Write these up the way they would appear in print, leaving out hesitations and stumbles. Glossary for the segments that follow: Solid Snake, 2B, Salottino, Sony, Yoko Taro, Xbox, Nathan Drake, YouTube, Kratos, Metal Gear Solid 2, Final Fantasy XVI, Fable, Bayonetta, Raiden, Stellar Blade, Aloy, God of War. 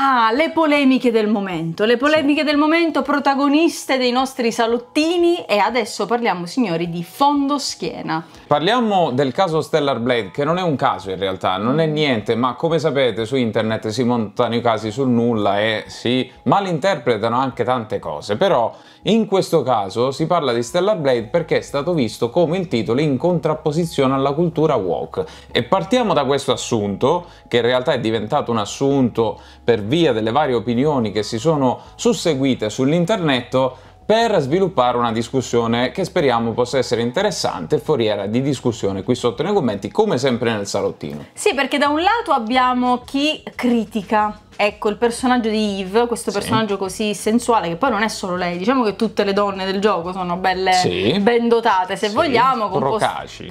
Ah, le polemiche del momento, protagoniste dei nostri salottini, e adesso parliamo, signori, di fondoschiena. Parliamo del caso Stellar Blade, che non è un caso in realtà, non è niente, ma come sapete su internet si montano i casi sul nulla e si malinterpretano anche tante cose, però in questo caso si parla di Stellar Blade perché è stato visto come il titolo in contrapposizione alla cultura woke. E partiamo da questo assunto, che in realtà è diventato un assunto per via delle varie opinioni che si sono susseguite sull'internet, per sviluppare una discussione che speriamo possa essere interessante e foriera di discussione qui sotto nei commenti, come sempre nel salottino. Sì, perché da un lato abbiamo chi critica, ecco, il personaggio di Eve, questo personaggio così sensuale, che poi non è solo lei, diciamo che tutte le donne del gioco sono belle, ben dotate, se vogliamo, con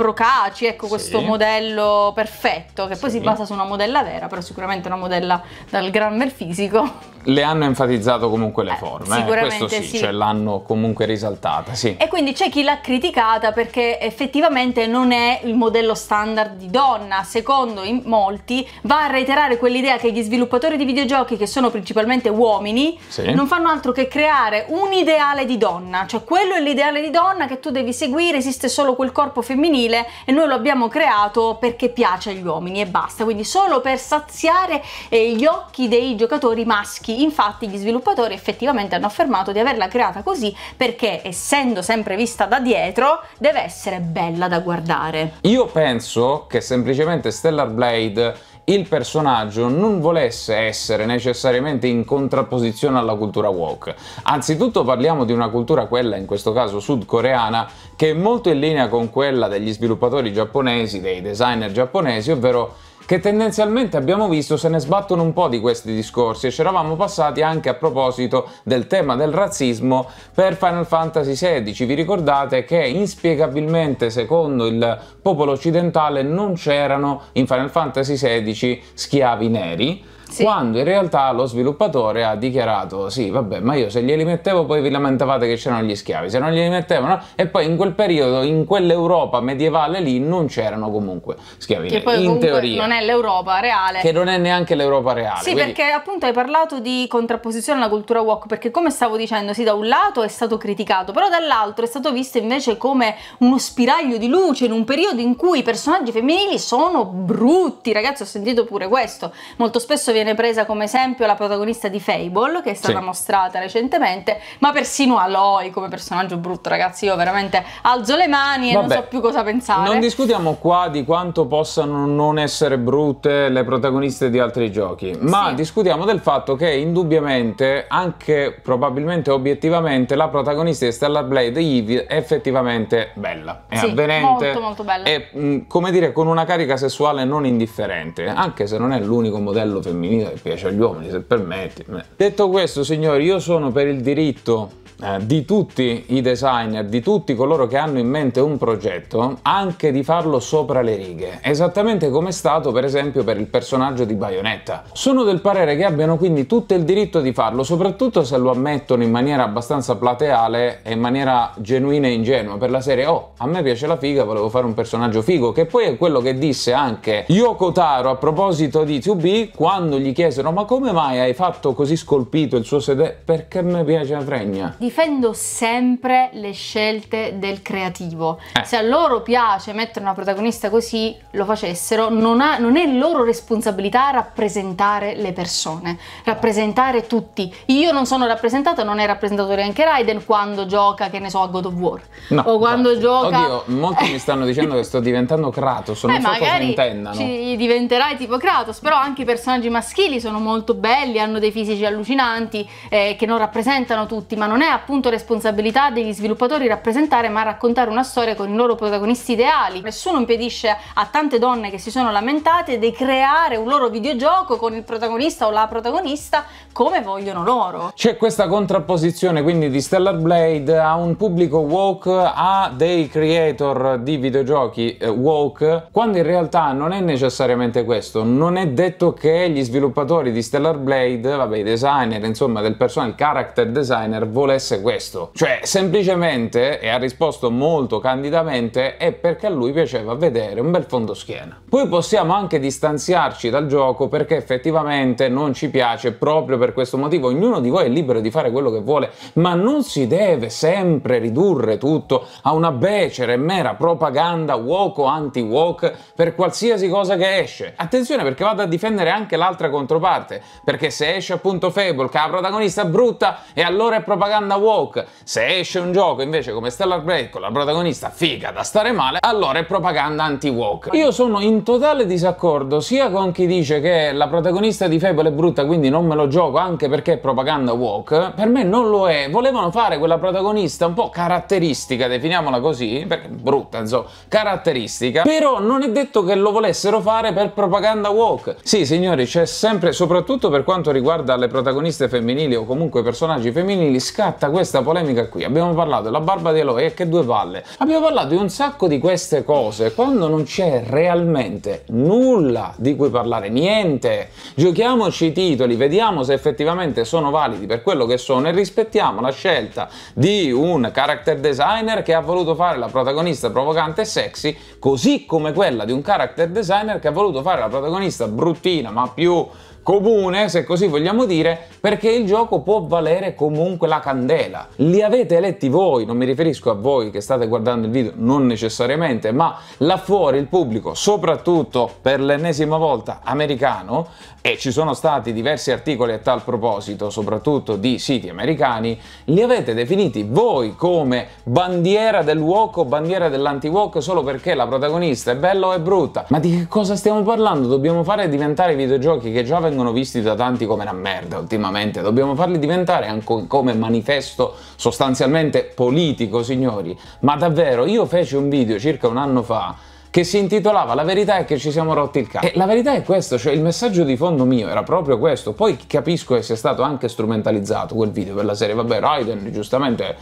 procaci, ecco, questo modello perfetto, che poi si basa su una modella vera, però sicuramente una modella dal gran bel fisico. Le hanno enfatizzato comunque le forme, sicuramente questo cioè l'hanno comunque risaltata, E quindi c'è chi l'ha criticata perché effettivamente non è il modello standard di donna, secondo in molti, va a reiterare quell'idea che gli sviluppatori di videogiochi, che sono principalmente uomini, non fanno altro che creare un ideale di donna, cioè quello è l'ideale di donna che tu devi seguire, esiste solo quel corpo femminile e noi lo abbiamo creato perché piace agli uomini e basta, quindi solo per saziare gli occhi dei giocatori maschi. Infatti gli sviluppatori effettivamente hanno affermato di averla creata così perché, essendo sempre vista da dietro, deve essere bella da guardare. Io penso che semplicemente Stellar Blade, il personaggio, non volesse essere necessariamente in contrapposizione alla cultura woke. Anzitutto parliamo di una cultura, quella in questo caso sudcoreana, che è molto in linea con quella degli sviluppatori giapponesi, dei designer giapponesi, ovvero che tendenzialmente abbiamo visto se ne sbattono un po' di questi discorsi, e ci eravamo passati anche a proposito del tema del razzismo per Final Fantasy XVI. Vi ricordate che inspiegabilmente, secondo il popolo occidentale, non c'erano in Final Fantasy XVI schiavi neri? Quando in realtà lo sviluppatore ha dichiarato sì vabbè, ma io se glieli mettevo poi vi lamentavate che c'erano gli schiavi, se non glieli mettevano, e poi in quel periodo, in quell'Europa medievale lì, non c'erano comunque schiavi, che poi in teoria non è l'Europa reale, che non è neanche l'Europa reale, quindi... Perché appunto hai parlato di contrapposizione alla cultura woke, perché come stavo dicendo, da un lato è stato criticato, però dall'altro è stato visto invece come uno spiraglio di luce in un periodo in cui i personaggi femminili sono brutti. Ragazzi, ho sentito pure questo, molto spesso viene presa come esempio la protagonista di Fable, che è stata mostrata recentemente, ma persino Aloy come personaggio brutto. Ragazzi, io veramente alzo le mani e non so più cosa pensare. Non discutiamo qua di quanto possano non essere brutte le protagoniste di altri giochi, ma discutiamo del fatto che indubbiamente, anche probabilmente obiettivamente, la protagonista di Stellar Blade, Eve, è effettivamente bella, è avvenente, molto molto bella, e come dire, con una carica sessuale non indifferente, anche se non è l'unico modello femminile che piace agli uomini, se permetti. Detto questo, signori, io sono per il diritto di tutti i designer, di tutti coloro che hanno in mente un progetto, anche di farlo sopra le righe, esattamente come è stato per esempio per il personaggio di Bayonetta. Sono del parere che abbiano quindi tutto il diritto di farlo, soprattutto se lo ammettono in maniera abbastanza plateale e in maniera genuina e ingenua, per la serie oh, a me piace la figa, volevo fare un personaggio figo, che poi è quello che disse anche Yoko Taro a proposito di 2B, quando gli chiesero ma come mai hai fatto così scolpito il suo sedere? Perché mi piace la fregna. Difendo sempre le scelte del creativo. Se a loro piace mettere una protagonista così, lo facessero. Non è loro responsabilità rappresentare le persone, rappresentare tutti. Io non sono rappresentata, non è rappresentato neanche Raiden quando gioca, che ne so, a God of War. No, o quando gioca... Oddio, molti mi stanno dicendo che sto diventando Kratos, non so cosa intendano. Diventerai tipo Kratos, però anche i personaggi maschili sono molto belli, hanno dei fisici allucinanti, che non rappresentano tutti, ma non è appunto responsabilità degli sviluppatori rappresentare, ma raccontare una storia con i loro protagonisti ideali. Nessuno impedisce a tante donne che si sono lamentate di creare un loro videogioco con il protagonista o la protagonista come vogliono loro. C'è questa contrapposizione quindi di Stellar Blade a un pubblico woke, a dei creator di videogiochi woke, quando in realtà non è necessariamente questo. Non è detto che gli sviluppatori di Stellar Blade, vabbè, i designer, insomma, del personal character designer, volessero interessa è questo, cioè semplicemente, e ha risposto molto candidamente, è perché a lui piaceva vedere un bel fondoschiena. Poi possiamo anche distanziarci dal gioco perché effettivamente non ci piace proprio per questo motivo. Ognuno di voi è libero di fare quello che vuole, ma non si deve sempre ridurre tutto a una becera e mera propaganda woke o anti-woke per qualsiasi cosa che esce. Attenzione, perché vado a difendere anche l'altra controparte, perché se esce appunto Fable che ha la protagonista brutta, e allora è propaganda woke. Se esce un gioco invece come Stellar Blade con la protagonista figa da stare male, allora è propaganda anti-woke. Io sono in totale disaccordo sia con chi dice che la protagonista di Fable è brutta quindi non me lo gioco anche perché è propaganda woke. Per me non lo è, volevano fare quella protagonista un po' caratteristica, definiamola così, perché brutta insomma, caratteristica, però non è detto che lo volessero fare per propaganda woke. Sì signori, c'è sempre, soprattutto per quanto riguarda le protagoniste femminili o comunque personaggi femminili, scatta questa polemica qui. Abbiamo parlato della barba di Eloy e che due palle, abbiamo parlato di un sacco di queste cose quando non c'è realmente nulla di cui parlare, niente. Giochiamoci i titoli, vediamo se effettivamente sono validi per quello che sono e rispettiamo la scelta di un character designer che ha voluto fare la protagonista provocante e sexy, così come quella di un character designer che ha voluto fare la protagonista bruttina ma più comune, se così vogliamo dire, perché il gioco può valere comunque la candela. Li avete eletti voi, non mi riferisco a voi che state guardando il video, non necessariamente, ma là fuori il pubblico, soprattutto per l'ennesima volta americano, e ci sono stati diversi articoli a tal proposito, soprattutto di siti americani, li avete definiti voi come bandiera del woke o bandiera dell'anti-woke solo perché la protagonista è bella o è brutta. Ma di che cosa stiamo parlando? Dobbiamo fare diventare i videogiochi che già vengono visti da tanti come una merda ultimamente, dobbiamo farli diventare anche come manifesto sostanzialmente politico, signori. Ma davvero, io feci un video circa un anno fa che si intitolava "La verità è che ci siamo rotti il cazzo", e la verità è questo, cioè il messaggio di fondo mio era proprio questo. Poi capisco che sia stato anche strumentalizzato quel video per la serie, vabbè, Raiden giustamente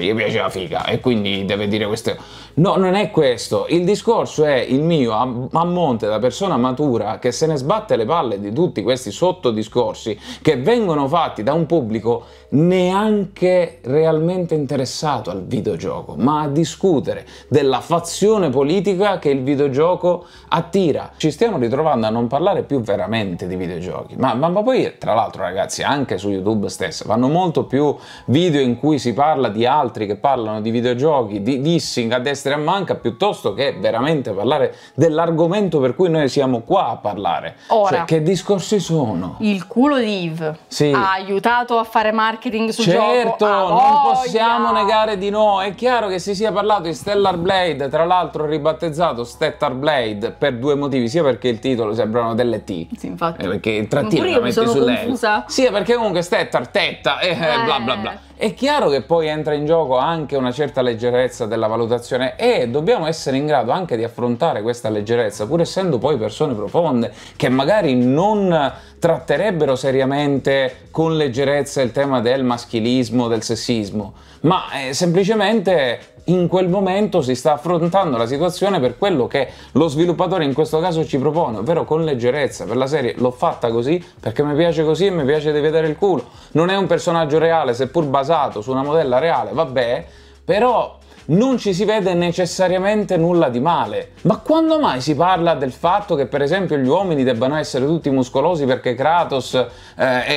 gli piace la figa e quindi deve dire queste. No, non è questo il discorso, è il mio a monte da persona matura che se ne sbatte le palle di tutti questi sottodiscorsi che vengono fatti da un pubblico neanche realmente interessato al videogioco, ma a discutere della fazione politica che il videogioco attira. Ci stiamo ritrovando a non parlare più veramente di videogiochi, ma poi tra l'altro ragazzi anche su YouTube stessa vanno molto più video in cui si parla di altri che parlano di videogiochi, di dissing a destra e a manca, piuttosto che veramente parlare dell'argomento per cui noi siamo qua a parlare. Ora, cioè, che discorsi sono? Il culo di Yves sì, ha aiutato a fare marketing su certo, gioco. Non possiamo negare di no, è chiaro che si sia parlato di Stellar Blade, tra l'altro ribattezzato Stellar Blade per due motivi, sia perché il titolo sembrano delle T, sì, infatti, perché il trattino la metti sulle, sia perché comunque Stellar tetta e bla bla bla. È chiaro che poi entra in gioco anche una certa leggerezza della valutazione e dobbiamo essere in grado anche di affrontare questa leggerezza, pur essendo poi persone profonde che magari non tratterebbero seriamente con leggerezza il tema del maschilismo, del sessismo, ma semplicemente in quel momento si sta affrontando la situazione per quello che lo sviluppatore in questo caso ci propone, ovvero con leggerezza. Per la serie l'ho fatta così perché mi piace così e mi piace di vedere il culo. Non è un personaggio reale, seppur basato su una modella reale, vabbè, però non ci si vede necessariamente nulla di male. Ma quando mai si parla del fatto che per esempio gli uomini debbano essere tutti muscolosi perché Kratos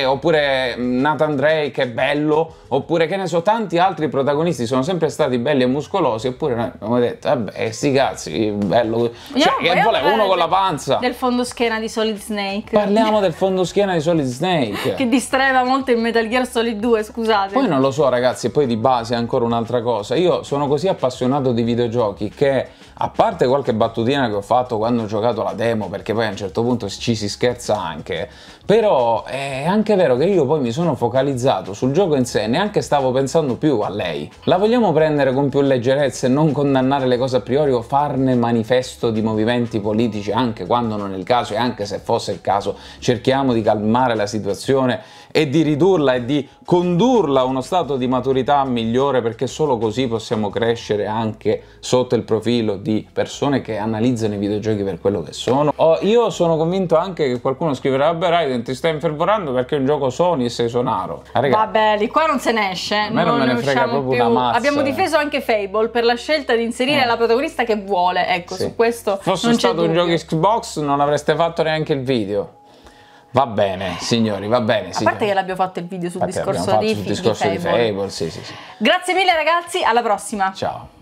oppure Nathan Drake è bello, oppure che ne so, tanti altri protagonisti sono sempre stati belli e muscolosi, eppure noi abbiamo detto vabbè sti cazzi, bello, cioè, che voleva uno con la panza. Del fondoschiena di Solid Snake, parliamo del fondoschiena di Solid Snake che distraeva molto in Metal Gear Solid 2, scusate. Poi non lo so ragazzi, e poi di base ancora un'altra cosa, io sono così appassionato di videogiochi che, a parte qualche battutina che ho fatto quando ho giocato la demo, perché poi a un certo punto ci si scherza anche, però è anche vero che io poi mi sono focalizzato sul gioco in sé, neanche stavo pensando più a lei. La vogliamo prendere con più leggerezza e non condannare le cose a priori o farne manifesto di movimenti politici anche quando non è il caso, e anche se fosse il caso cerchiamo di calmare la situazione e di ridurla e di condurla a uno stato di maturità migliore, perché solo così possiamo crescere crescere anche sotto il profilo di persone che analizzano i videogiochi per quello che sono. Io sono convinto anche che qualcuno scriverà: beh Raiden, ti stai infervorando perché è un gioco Sony e sei sonaro. Vabbè, lì qua non se ne esce, a me non me ne frega proprio più una mazza. Abbiamo difeso anche Fable per la scelta di inserire la protagonista che vuole, ecco, sì. Su questo fosse stato un gioco Xbox non avreste fatto neanche il video. Va bene signori, va bene signori. A parte che l'abbiamo fatto il video sul discorso di Fable. Grazie mille ragazzi, alla prossima. Ciao.